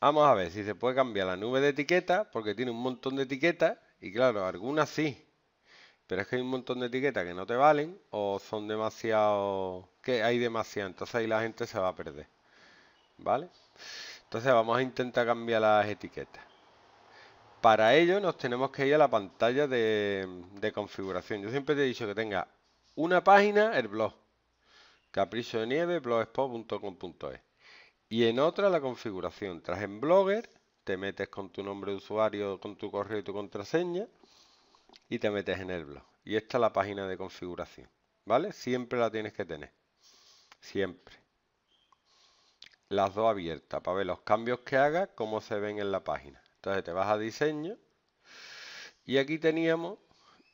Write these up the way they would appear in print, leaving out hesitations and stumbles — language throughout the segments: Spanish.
Vamos a ver si se puede cambiar la nube de etiquetas, porque tiene un montón de etiquetas y claro, algunas sí. Pero es que hay un montón de etiquetas que no te valen o son demasiado... que hay demasiado, entonces ahí la gente se va a perder. ¿Vale? Entonces vamos a intentar cambiar las etiquetas. Para ello nos tenemos que ir a la pantalla de configuración. Yo siempre te he dicho que tenga una página, el blog. Capricho de nieve, blogspot.com.es. Y en otra la configuración. Tras en Blogger, te metes con tu nombre de usuario, con tu correo y tu contraseña. Y te metes en el blog. Y esta es la página de configuración, ¿vale? Siempre la tienes que tener. Siempre. Las dos abiertas para ver los cambios que hagas, cómo se ven en la página. Entonces te vas a diseño. Y aquí teníamos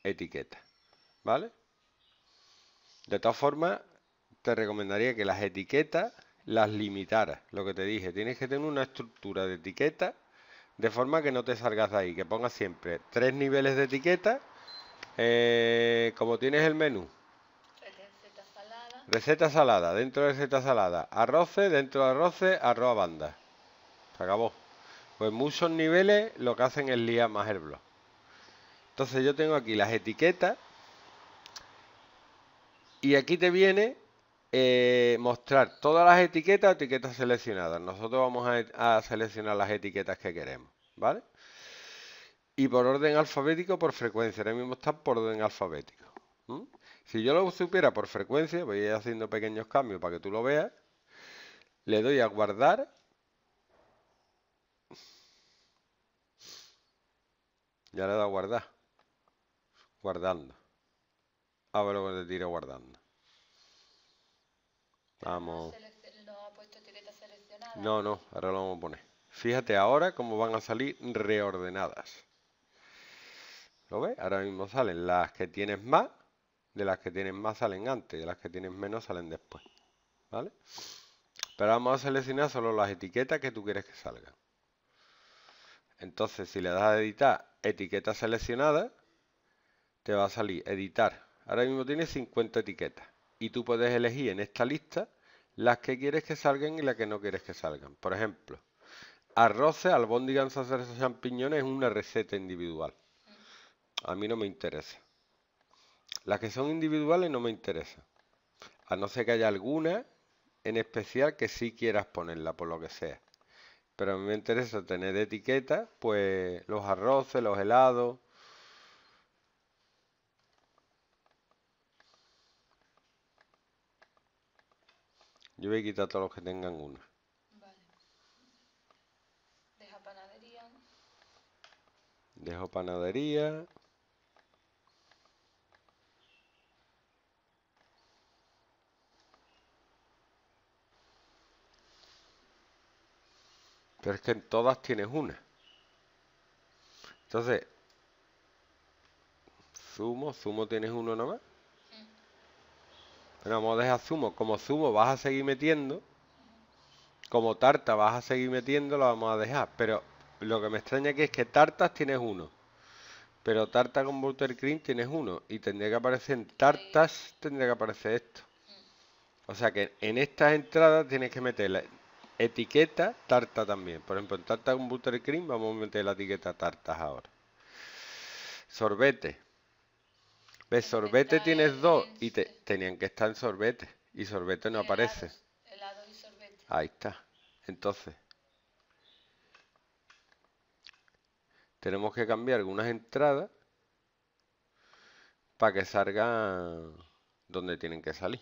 etiquetas, ¿vale? De todas formas, te recomendaría que las etiquetas las limitaras. Lo que te dije, tienes que tener una estructura de etiquetas. De forma que no te salgas de ahí, que pongas siempre 3 niveles de etiqueta. Como tienes el menú. Receta salada. Receta salada, dentro de receta salada. Arroces, dentro de arroces, arroz a banda. Se acabó. Pues muchos niveles lo que hacen es liar más el blog. Entonces yo tengo aquí las etiquetas. Y aquí te viene... mostrar todas las etiquetas o etiquetas seleccionadas. Nosotros vamos a seleccionar las etiquetas que queremos, ¿vale? Y por orden alfabético, por frecuencia. Ahora mismo están por orden alfabético. Si yo lo supiera por frecuencia, voy haciendo pequeños cambios para que tú lo veas. Le doy a guardar. Ya le he dado a guardar. Guardando. Ahora luego te tiro guardando. Vamos. No, no, ahora lo vamos a poner. Fíjate ahora cómo van a salir reordenadas. ¿Lo ves? Ahora mismo salen las que tienes más, de las que tienes más salen antes, de las que tienes menos salen después. ¿Vale? Pero vamos a seleccionar solo las etiquetas que tú quieres que salgan. Entonces, si le das a editar etiquetas seleccionadas, te va a salir editar. Ahora mismo tienes 50 etiquetas. Y tú puedes elegir en esta lista las que quieres que salgan y las que no quieres que salgan. Por ejemplo, arroces, albóndigas, salsas, champiñones es una receta individual. A mí no me interesa. Las que son individuales no me interesan. A no ser que haya alguna en especial que sí quieras ponerla, por lo que sea. Pero a mí me interesa tener de etiqueta, pues los arroces, los helados... Yo voy a quitar todos los que tengan una. Vale. Deja panadería. Dejo panadería. Pero es que en todas tienes una. Entonces, zumo tienes uno nomás. Bueno, vamos a dejar zumo. Como zumo vas a seguir metiendo. Como tarta vas a seguir metiendo, la vamos a dejar. Pero lo que me extraña aquí es que tartas tienes uno. Pero tarta con buttercream tienes uno. Y tendría que aparecer en tartas, tendría que aparecer esto. O sea que en estas entradas tienes que meter la etiqueta tarta también. Por ejemplo, en tarta con buttercream vamos a meter la etiqueta tartas ahora. Sorbete. ¿Ves? Sorbete tienes dos y tenían que estar en sorbete. Y sorbete no aparece. Helado y sorbete. Ahí está. Entonces, tenemos que cambiar algunas entradas para que salgan donde tienen que salir.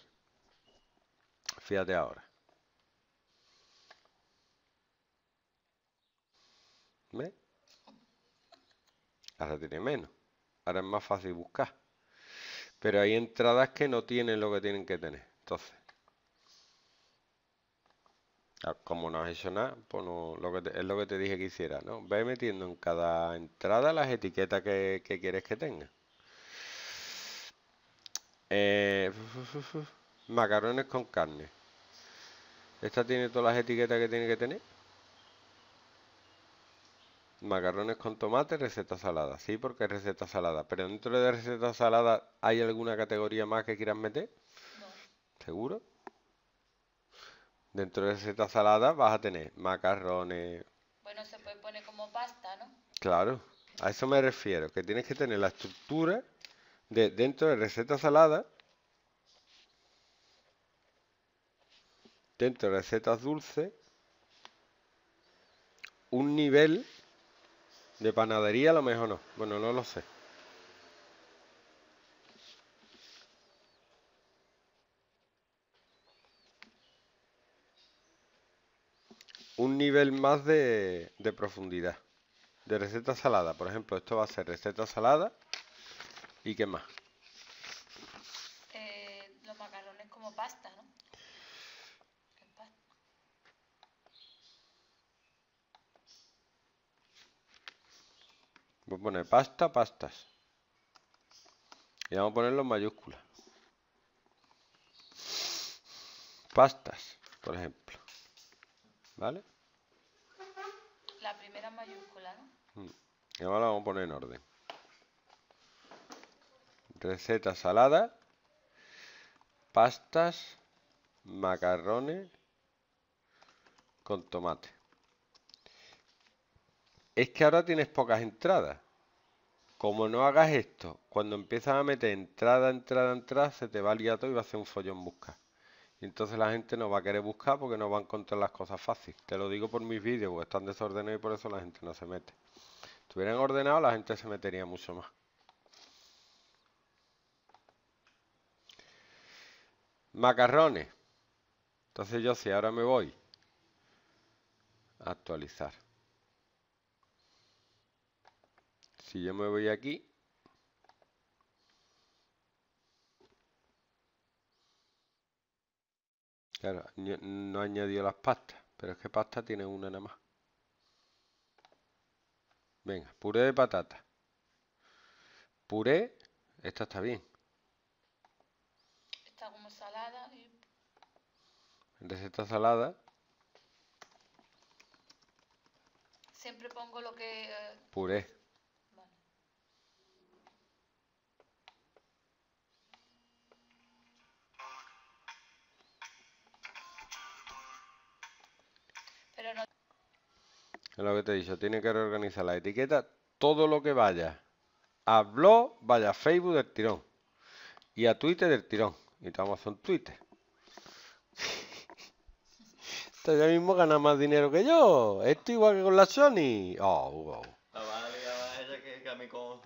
Fíjate ahora. ¿Ves? Ahora tiene menos. Ahora es más fácil buscar. Pero hay entradas que no tienen lo que tienen que tener. Entonces, como no has hecho nada, pues no, es lo que te dije que hiciera, ¿no? Ve metiendo en cada entrada las etiquetas que quieres que tenga. Macarrones con carne. Esta tiene todas las etiquetas que tiene que tener. Macarrones con tomate, receta salada. Sí, porque es receta salada. Pero dentro de receta salada, ¿hay alguna categoría más que quieras meter? No. ¿Seguro? Dentro de receta salada vas a tener macarrones, como pasta, ¿no? Claro, a eso me refiero, que tienes que tener la estructura de dentro de receta salada, dentro de recetas dulces, un nivel de panadería, a lo mejor no, bueno, no lo sé. Un nivel más de profundidad, de receta salada. Por ejemplo, esto va a ser receta salada. ¿Y qué más? Los macarrones como pasta, ¿no? Voy a poner pasta, pastas. Y vamos a ponerlo en mayúsculas. Pastas, por ejemplo. ¿Vale? La primera mayúscula, ¿no? Y ahora la vamos a poner en orden. Receta salada, pastas, macarrones con tomate. Es que ahora tienes pocas entradas. Como no hagas esto, cuando empiezas a meter entrada, se te va el gato y va a hacer un follón buscar. Y entonces la gente no va a querer buscar porque no va a encontrar las cosas fáciles. Te lo digo por mis vídeos, porque están desordenados y por eso la gente no se mete. Si estuvieran ordenados, la gente se metería mucho más. Macarrones. Entonces yo, si ahora me voy a actualizar. Si yo me voy aquí, claro, no he añadido las pastas, pero es que pasta tiene una nada más. Venga, puré de patata. Puré, esta está bien. Está como salada. Receta salada. Siempre pongo lo que... Puré. Es lo que te he dicho, tiene que reorganizar la etiqueta, todo lo que vaya a blog, vaya a Facebook del tirón y a Twitter del tirón. Y te vamos a hacer un Twitter. Esto ya mismo gana más dinero que yo. Esto igual que con la Sony. Oh, wow. La madre mía, ella que a mí como...